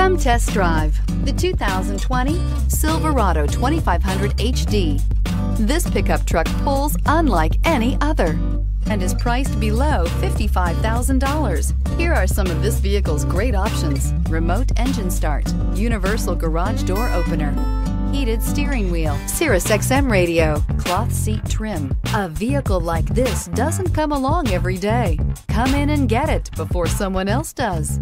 Come test drive the 2020 Silverado 2500 HD. This pickup truck pulls unlike any other and is priced below $55,000. Here are some of this vehicle's great options: remote engine start, universal garage door opener, heated steering wheel, Sirius XM radio, cloth seat trim. A vehicle like this doesn't come along every day. Come in and get it before someone else does.